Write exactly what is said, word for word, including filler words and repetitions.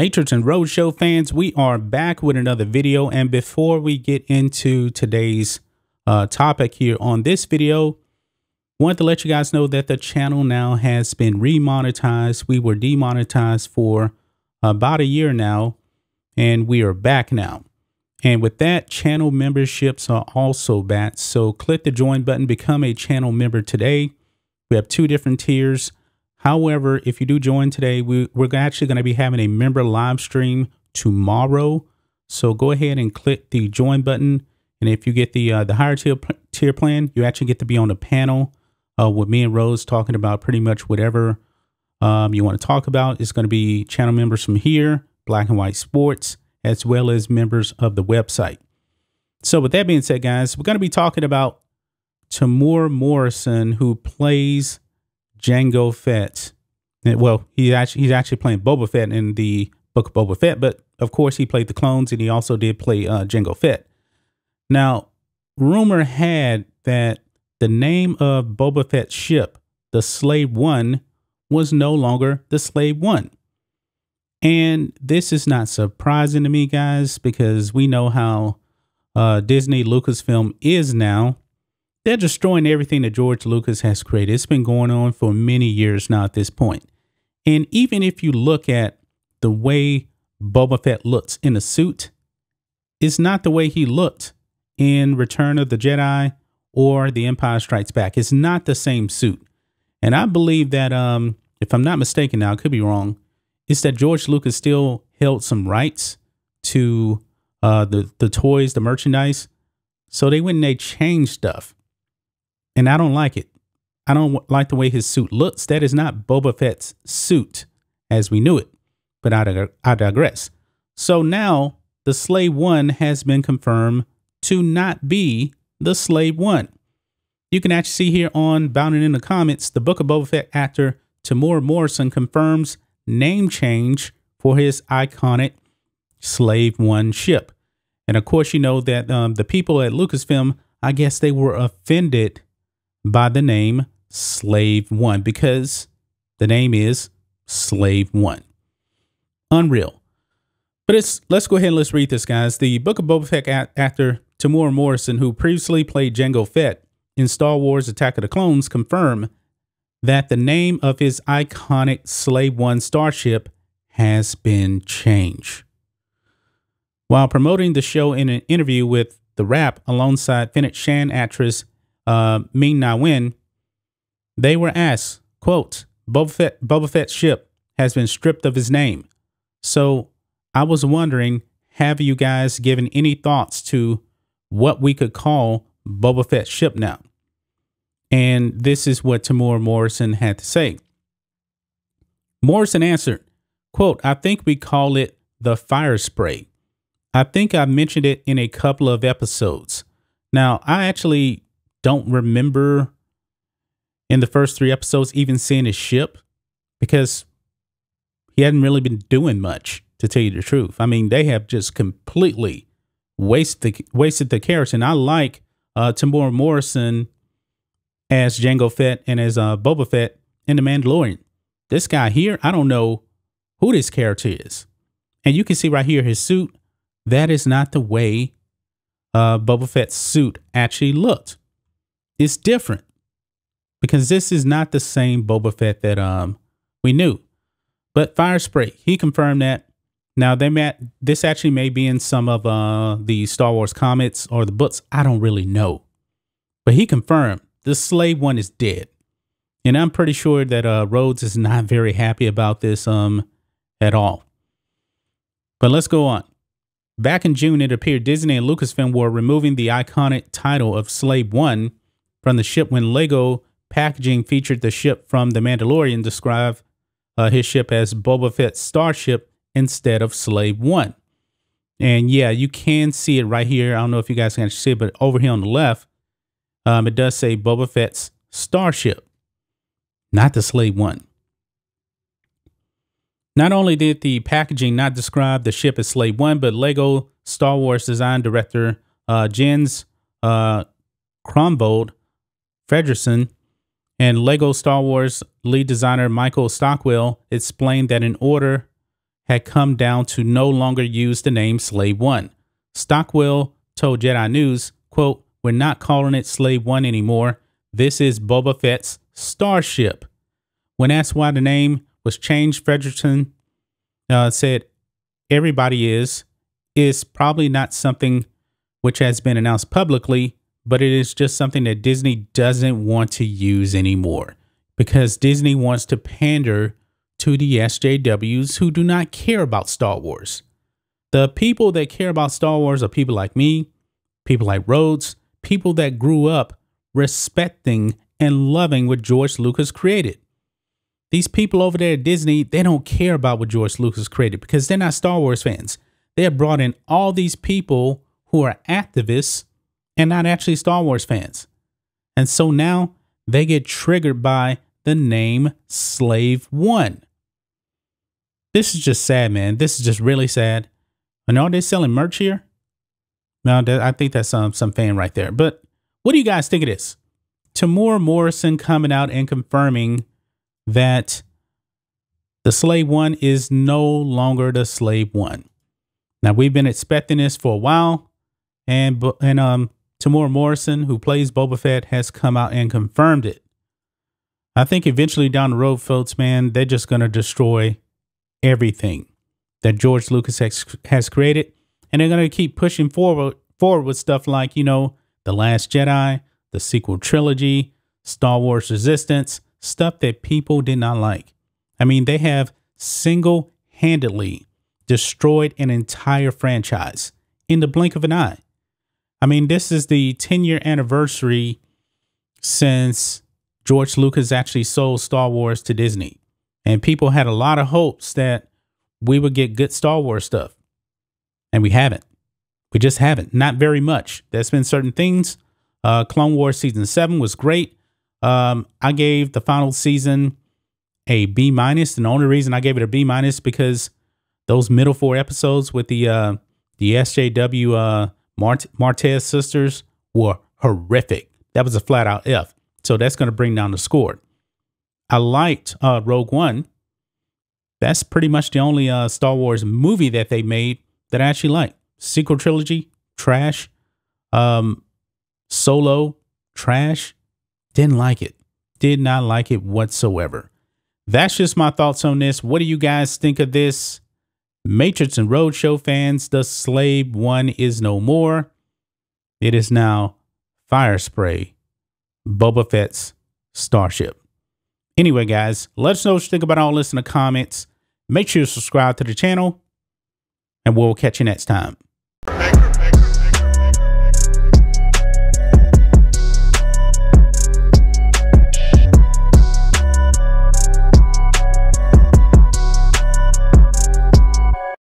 Matrix and Roadshow fans, we are back with another video. And before we get into today's uh, topic here on this video, wanted to let you guys know that the channel now has been remonetized. We were demonetized for about a year now, and we are back now. And with that, channel memberships are also back. So click the join button, become a channel member today. We have two different tiers. However, if you do join today, we, we're actually going to be having a member live stream tomorrow. So go ahead and click the join button. And if you get the uh, the higher tier, tier plan, you actually get to be on the panel uh, with me and Rose talking about pretty much whatever um, you want to talk about. It's going to be channel members from here, Black and White Sports, as well as members of the website. So with that being said, guys, we're going to be talking about Temuera Morrison, who plays Jango Fett. And, well, he actually, he's actually playing Boba Fett in the Book of Boba Fett, but of course he played the clones and he also did play uh, Jango Fett. Now, rumor had that the name of Boba Fett's ship, the Slave One, was no longer the Slave One. And this is not surprising to me, guys, because we know how uh, Disney Lucasfilm is now. They're destroying everything that George Lucas has created. It's been going on for many years now at this point. And even if you look at the way Boba Fett looks in a suit, it's not the way he looked in Return of the Jedi or The Empire Strikes Back. It's not the same suit. And I believe that, um, if I'm not mistaken now, I could be wrong, it's that George Lucas still held some rights to uh, the, the toys, the merchandise. So they went and they changed stuff. And I don't like it. I don't like the way his suit looks. That is not Boba Fett's suit as we knew it. But I, dig I digress. So now the Slave One has been confirmed to not be the Slave One. You can actually see here on Bounding in the Comments, the Book of Boba Fett actor Temuera Morrison confirms name change for his iconic Slave One ship. And of course, you know that um, the people at Lucasfilm, I guess they were offended by the name Slave One, because the name is Slave One. Unreal. But it's, let's go ahead and let's read this, guys. The Book of Boba Fett act actor Temuera Morrison, who previously played Jango Fett in Star Wars Attack of the Clones, confirmed that the name of his iconic Slave One starship has been changed. While promoting the show in an interview with The Wrap alongside Fennec Shan actress Uh, Ming-Na Wen, they were asked, quote, Boba Fett, Boba Fett's ship has been stripped of his name. So I was wondering, have you guys given any thoughts to what we could call Boba Fett's ship now? And this is what Temuera Morrison had to say. Morrison answered, quote, I think we call it the Firespray. I think I mentioned it in a couple of episodes. Now, I actually don't remember in the first three episodes even seeing his ship, because he hadn't really been doing much, to tell you the truth. I mean, they have just completely wasted the, wasted the character. And I like uh, Temuera Morrison as Jango Fett and as uh, Boba Fett in The Mandalorian. This guy here, I don't know who this character is. And you can see right here his suit. That is not the way uh, Boba Fett's suit actually looked. It's different, because this is not the same Boba Fett that um we knew. But Firespray, he confirmed that. Now they met. This actually may be in some of uh the Star Wars comics or the books. I don't really know, but he confirmed the Slave One is dead, and I'm pretty sure that uh Rhodes is not very happy about this um at all. But let's go on. Back in June, it appeared Disney and Lucasfilm were removing the iconic title of Slave One from the ship when Lego packaging featured the ship from The Mandalorian described uh, his ship as Boba Fett's starship instead of Slave One. And yeah, you can see it right here. I don't know if you guys can see it, but over here on the left, um, it does say Boba Fett's starship, not the Slave One. Not only did the packaging not describe the ship as Slave One, but Lego Star Wars design director uh, Jens uh, Crombold Frederson and Lego Star Wars lead designer Michael Stockwell explained that an order had come down to no longer use the name Slave One. Stockwell told Jedi News, quote, "We're not calling it Slave One anymore. This is Boba Fett's starship." When asked why the name was changed, Fredrickson uh, said, "Everybody is. It's probably not something which has been announced publicly, but it is just something that Disney doesn't want to use anymore because Disney wants to pander to the S J Ws who do not care about Star Wars. The people that care about Star Wars are people like me, people like Rhodes, people that grew up respecting and loving what George Lucas created. These people over there at Disney, they don't care about what George Lucas created because they're not Star Wars fans. They have brought in all these people who are activists and not actually Star Wars fans. And so now they get triggered by the name Slave One." This is just sad, man. This is just really sad. And are they selling merch here? No, I think that's um, some fan right there. But what do you guys think of this? Temuera Morrison coming out and confirming that the Slave One is no longer the Slave One. Now, we've been expecting this for a while. And and um, Temuera Morrison, who plays Boba Fett, has come out and confirmed it. I think eventually down the road, folks, man, they're just going to destroy everything that George Lucas has, has created. And they're going to keep pushing forward, forward with stuff like, you know, The Last Jedi, the sequel trilogy, Star Wars Resistance, stuff that people did not like. I mean, they have single-handedly destroyed an entire franchise in the blink of an eye. I mean, this is the ten-year anniversary since George Lucas actually sold Star Wars to Disney. And people had a lot of hopes that we would get good Star Wars stuff. And we haven't. We just haven't. Not very much. There's been certain things. Uh, Clone Wars Season seven was great. Um, I gave the final season a B minus. And the only reason I gave it a B minus because those middle four episodes with the uh, the S J W uh, Mart Martez sisters were horrific. That was a flat out F. So that's going to bring down the score. I liked uh, Rogue One. That's pretty much the only uh, Star Wars movie that they made that I actually liked. Sequel trilogy, trash. Um, Solo, trash. Didn't like it. Did not like it whatsoever. That's just my thoughts on this. What do you guys think of this? Matrix and Roadshow fans, the Slave One is no more. It is now Firespray, Boba Fett's starship. Anyway, guys, let us know what you think about all this in the comments. Make sure you subscribe to the channel, and we'll catch you next time.